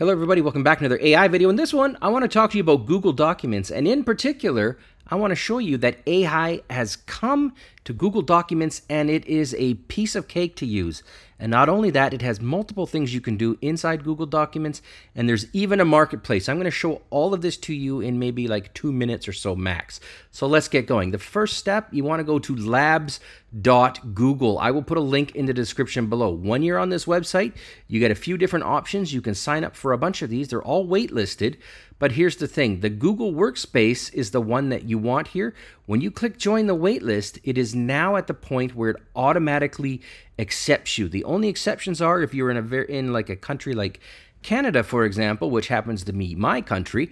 Hello everybody, welcome back to another AI video. In this one, I want to talk to you about Google Documents, and in particular, I want to show you that AI has come to Google Documents and it is a piece of cake to use. And not only that, it has multiple things you can do inside Google Documents, and there's even a marketplace. I'm going to show all of this to you in maybe like 2 minutes or so max. So let's get going. The first step, you want to go to labs.google. I will put a link in the description below. When you're on this website, you get a few different options. You can sign up for a bunch of these. They're all waitlisted. But here's the thing, the Google Workspace is the one that you want here. When you click join the waitlist, it is now at the point where it automatically accepts you. The only exceptions are if you're in like a country like Canada, for example, which happens to be my country,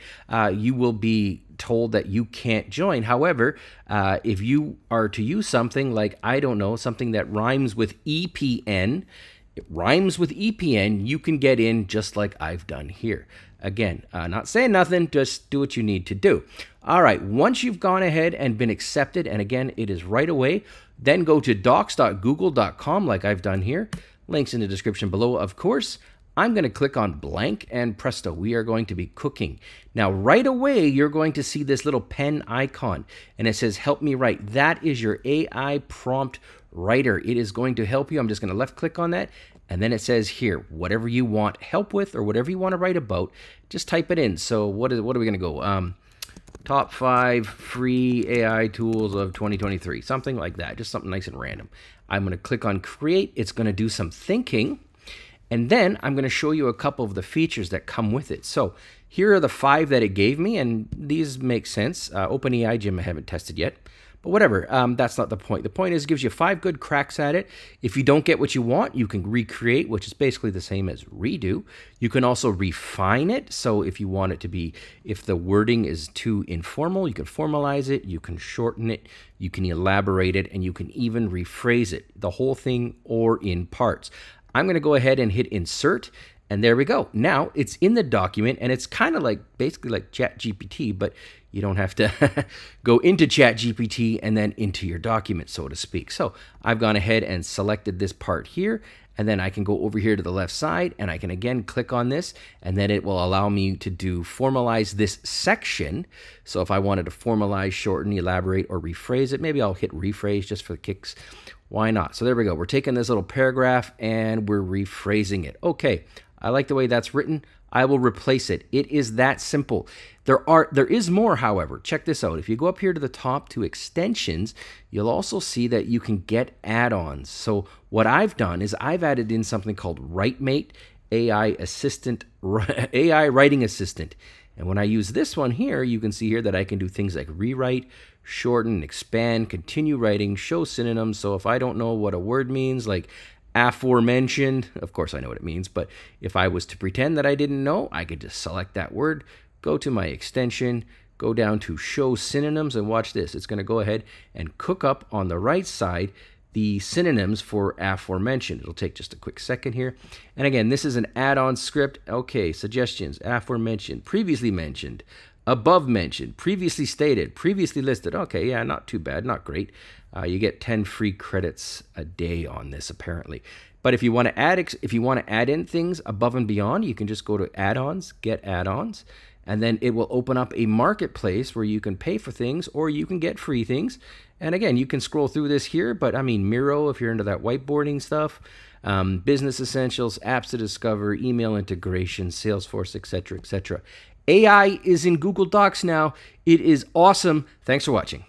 you will be told that you can't join. However, if you are to use something like, I don't know, something that rhymes with EPN, you can get in just like I've done here. Again, not saying nothing, just do what you need to do. All right, once you've gone ahead and been accepted, and again, it is right away, then go to docs.google.com like I've done here. Links in the description below, of course. I'm going to click on blank, and presto, we are going to be cooking. Now, right away, you're going to see this little pen icon, and it says, help me write. That is your AI prompt writer. It is going to help you. I'm just going to left click on that, and then it says here, whatever you want help with or whatever you want to write about, just type it in. So what are we going to go? Top 5 free AI tools of 2023, something like that, just something nice and random. I'm going to click on create. It's going to do some thinking. And then I'm going to show you a couple of the features that come with it. So here are the 5 that it gave me, and these make sense. OpenAI Gym I haven't tested yet, but whatever. That's not the point. The point is it gives you 5 good cracks at it. If you don't get what you want, you can recreate, which is basically the same as redo. You can also refine it. So if you want it to be, if the wording is too informal, you can formalize it, you can shorten it, you can elaborate it, and you can even rephrase it, the whole thing or in parts. I'm going to go ahead and hit insert, and there we go. Now it's in the document, and it's kind of like basically like ChatGPT, but you don't have to go into ChatGPT and then into your document, so to speak. So I've gone ahead and selected this part here, and then I can go over here to the left side, and I can again click on this, and then it will allow me to do formalize this section. So if I wanted to formalize, shorten, elaborate, or rephrase it, maybe I'll hit rephrase just for the kicks. Why not? So there we go. We're taking this little paragraph and we're rephrasing it. Okay, I like the way that's written. I will replace it. It is that simple. There is more, however. Check this out. If you go up here to the top to extensions, you'll also see that you can get add-ons. So what I've done is I've added in something called WriteMate AI assistant, AI writing assistant. And when I use this one here, you can see here that I can do things like rewrite, shorten, expand, continue writing, show synonyms. So if I don't know what a word means, like aforementioned, of course I know what it means, but if I was to pretend that I didn't know, I could just select that word, go to my extension, go down to show synonyms, and watch this. It's going to go ahead and cook up on the right side the synonyms for aforementioned. It'll take just a quick second here. And again, this is an add-on script. Okay, suggestions, aforementioned, previously mentioned, above mentioned, previously stated, previously listed. Okay, yeah, not too bad, not great. You get 10 free credits a day on this apparently. But if you want to add in things above and beyond, you can just go to add-ons, get add-ons, and then it will open up a marketplace where you can pay for things or you can get free things. And again, you can scroll through this here, but I mean, Miro, if you're into that whiteboarding stuff, business essentials, apps to discover, email integration, Salesforce, etc., etc. AI is in Google Docs now. It is awesome. Thanks for watching.